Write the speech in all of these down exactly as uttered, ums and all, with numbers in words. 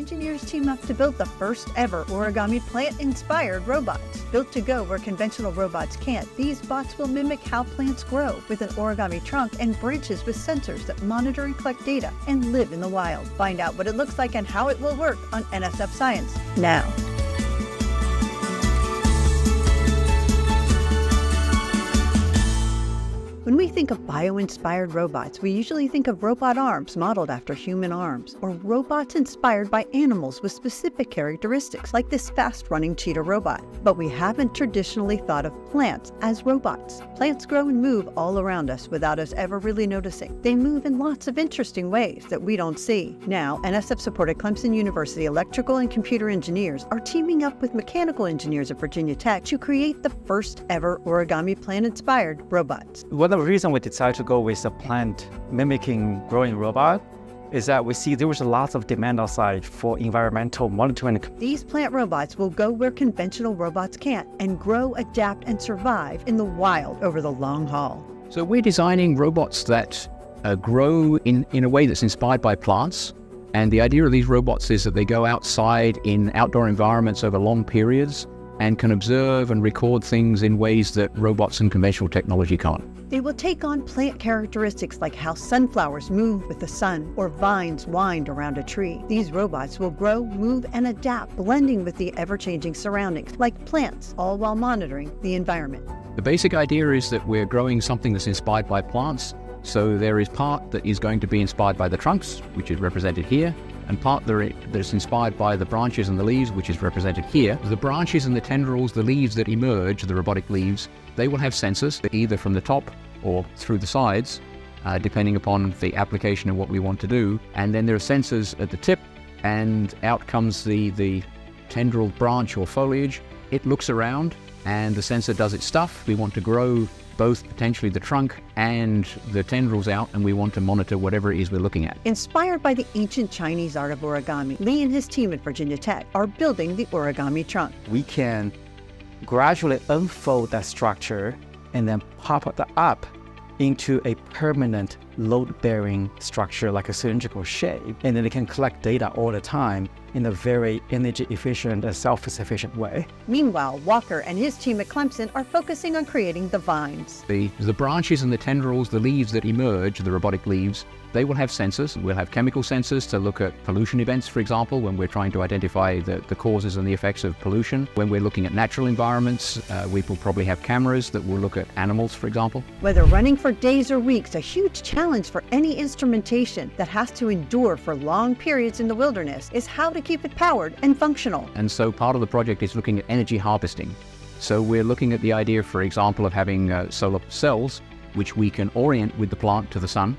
engineers team up to build the first ever origami plant-inspired robots. Built to go where conventional robots can't, these bots will mimic how plants grow with an origami trunk and branches with sensors that monitor and collect data and live in the wild. Find out what it looks like and how it will work on N S F Science now. When we think of bio-inspired robots, we usually think of robot arms modeled after human arms, or robots inspired by animals with specific characteristics, like this fast-running cheetah robot. But we haven't traditionally thought of plants as robots. Plants grow and move all around us without us ever really noticing. They move in lots of interesting ways that we don't see. Now, N S F-supported Clemson University electrical and computer engineers are teaming up with mechanical engineers at Virginia Tech to create the first ever origami plant-inspired robots. What The reason we decided to go with a plant mimicking growing robot is that we see there was lots of demand outside for environmental monitoring. These plant robots will go where conventional robots can't and grow, adapt, and survive in the wild over the long haul. So we're designing robots that uh, grow in, in a way that's inspired by plants. And the idea of these robots is that they go outside in outdoor environments over long periods and can observe and record things in ways that robots and conventional technology can't. They will take on plant characteristics like how sunflowers move with the sun or vines wind around a tree. These robots will grow, move, and adapt, blending with the ever-changing surroundings, like plants, all while monitoring the environment. The basic idea is that we're growing something that's inspired by plants, so there is part that is going to be inspired by the trunks, which is represented here, and part that's inspired by the branches and the leaves, which is represented here. The branches and the tendrils, the leaves that emerge, the robotic leaves, they will have sensors, either from the top or through the sides, uh, depending upon the application of what we want to do. And then there are sensors at the tip, and out comes the, the tendril branch or foliage. It looks around, and the sensor does its stuff. We want to grow both potentially the trunk and the tendrils out, and we want to monitor whatever it is we're looking at. Inspired by the ancient Chinese art of origami, Lee and his team at Virginia Tech are building the origami trunk. We can gradually unfold that structure and then pop it up into a permanent load-bearing structure like a cylindrical shape, and then it can collect data all the time in a very energy-efficient and self-sufficient way. Meanwhile, Walker and his team at Clemson are focusing on creating the vines. The, the branches and the tendrils, the leaves that emerge, the robotic leaves, they will have sensors. We'll have chemical sensors to look at pollution events, for example, when we're trying to identify the, the causes and the effects of pollution. When we're looking at natural environments, uh, we will probably have cameras that will look at animals, for example. Whether running for days or weeks, a huge challenge for any instrumentation that has to endure for long periods in the wilderness is how to to keep it powered and functional. And so part of the project is looking at energy harvesting. So we're looking at the idea, for example, of having uh, solar cells, which we can orient with the plant to the sun,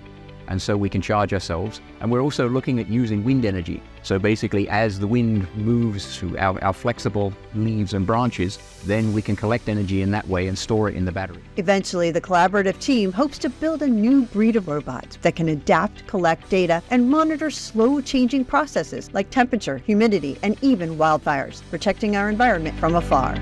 and so we can charge ourselves. And we're also looking at using wind energy. So basically, as the wind moves through our, our flexible leaves and branches, then we can collect energy in that way and store it in the battery. Eventually, the collaborative team hopes to build a new breed of robots that can adapt, collect data, and monitor slow-changing processes like temperature, humidity, and even wildfires, protecting our environment from afar.